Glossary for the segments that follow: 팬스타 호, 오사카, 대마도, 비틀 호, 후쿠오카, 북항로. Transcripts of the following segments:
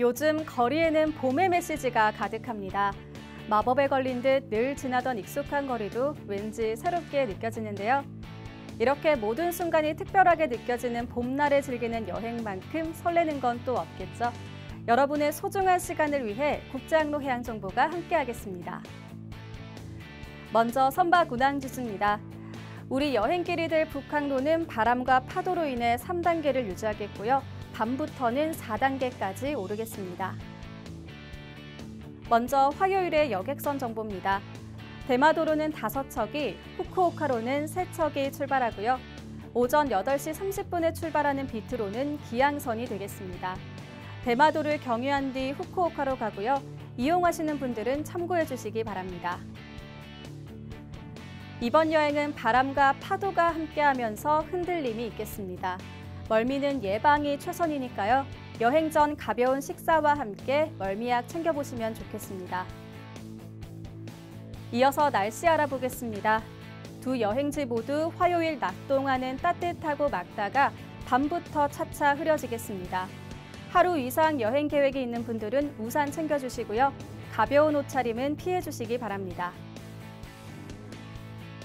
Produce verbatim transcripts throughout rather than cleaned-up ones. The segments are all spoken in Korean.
요즘 거리에는 봄의 메시지가 가득합니다. 마법에 걸린 듯 늘 지나던 익숙한 거리도 왠지 새롭게 느껴지는데요. 이렇게 모든 순간이 특별하게 느껴지는 봄날에 즐기는 여행만큼 설레는 건 또 없겠죠. 여러분의 소중한 시간을 위해 국제항로 해양정보가 함께하겠습니다. 먼저 선박 운항 지수입니다. 우리 여행길이 될 북항로는 바람과 파도로 인해 삼 단계를 유지하겠고요. 밤부터는 사 단계까지 오르겠습니다. 먼저 화요일의 여객선 정보입니다. 대마도로는 다섯 척이, 후쿠오카로는 세 척이 출발하고요. 오전 여덟 시 삼십 분에 출발하는 비트로는 기항선이 되겠습니다. 대마도를 경유한 뒤 후쿠오카로 가고요. 이용하시는 분들은 참고해 주시기 바랍니다. 이번 여행은 바람과 파도가 함께하면서 흔들림이 있겠습니다. 멀미는 예방이 최선이니까요. 여행 전 가벼운 식사와 함께 멀미약 챙겨보시면 좋겠습니다. 이어서 날씨 알아보겠습니다. 두 여행지 모두 화요일 낮 동안은 따뜻하고 맑다가 밤부터 차차 흐려지겠습니다. 하루 이상 여행 계획이 있는 분들은 우산 챙겨주시고요. 가벼운 옷차림은 피해주시기 바랍니다.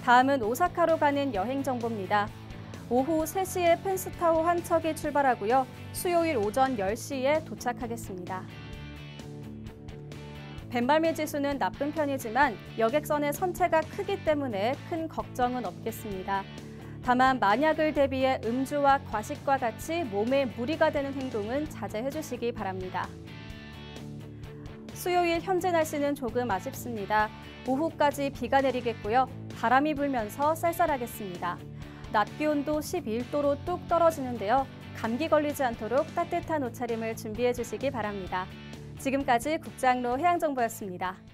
다음은 오사카로 가는 여행 정보입니다. 오후 세 시에 팬스타 호 한 척이 출발하고요. 수요일 오전 열 시에 도착하겠습니다. 뱃멀미 지수는 나쁜 편이지만 여객선의 선체가 크기 때문에 큰 걱정은 없겠습니다. 다만 만약을 대비해 음주와 과식과 같이 몸에 무리가 되는 행동은 자제해 주시기 바랍니다. 수요일 현재 날씨는 조금 아쉽습니다. 오후까지 비가 내리겠고요. 바람이 불면서 쌀쌀하겠습니다. 낮 기온도 십일 도로 뚝 떨어지는데요. 감기 걸리지 않도록 따뜻한 옷차림을 준비해 주시기 바랍니다. 지금까지 국제항로 해양정보였습니다.